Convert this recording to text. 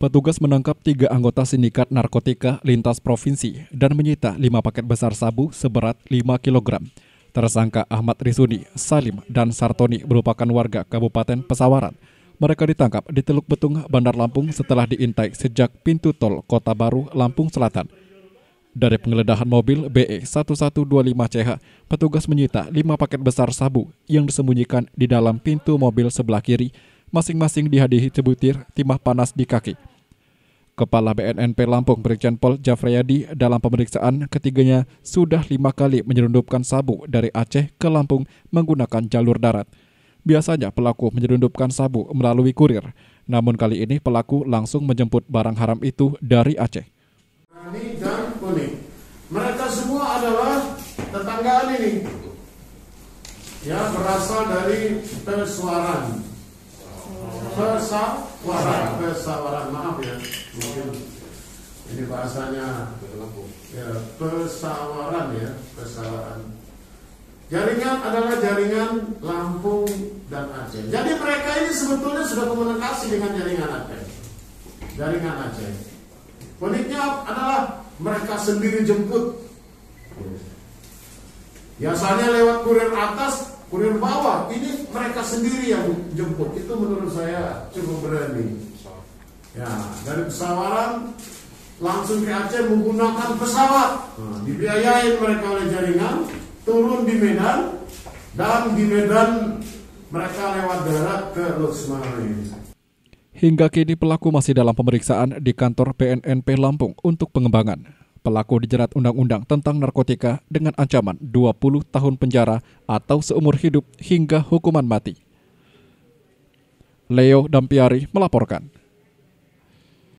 Petugas menangkap 3 anggota sindikat narkotika lintas provinsi dan menyita 5 paket besar sabu seberat 5 kg. Tersangka Ahmad Risuni, Salim, dan Sartoni merupakan warga Kabupaten Pesawaran. Mereka ditangkap di Teluk Betung, Bandar Lampung setelah diintai sejak pintu tol Kota Baru, Lampung Selatan. Dari penggeledahan mobil BE-1125CH, petugas menyita 5 paket besar sabu yang disembunyikan di dalam pintu mobil sebelah kiri, masing-masing dihadiahi sebutir timah panas di kaki. Kepala BNNP Lampung Brigjen Pol Jafrayadi dalam pemeriksaan ketiganya sudah 5 kali menyelundupkan sabu dari Aceh ke Lampung menggunakan jalur darat. Biasanya pelaku menyelundupkan sabu melalui kurir, namun kali ini pelaku langsung menjemput barang haram itu dari Aceh. Dan kuning. Mereka semua adalah tetanggaan ini, ya, berasal dari Pesawaran. Pesawaran, maaf ya, mungkin ini bahasanya ya, Pesawaran ya, Pesawaran. Jaringan adalah jaringan Lampung dan Aceh. Jadi mereka ini sebetulnya sudah komunikasi dengan jaringan Aceh. Uniknya adalah mereka sendiri jemput. Biasanya lewat kurir atas, kurir bawah. Ini mereka sendiri yang jemput. Itu menurut saya cukup berani. Ya, dari Pesawaran langsung ke Aceh menggunakan pesawat. Dibiayain mereka oleh jaringan, turun di Medan, dan di Medan mereka lewat darat ke Lusmari. Hingga kini pelaku masih dalam pemeriksaan di kantor BNNP Lampung untuk pengembangan. Pelaku dijerat undang-undang tentang narkotika dengan ancaman 20 tahun penjara atau seumur hidup hingga hukuman mati. Leo Dampiari melaporkan.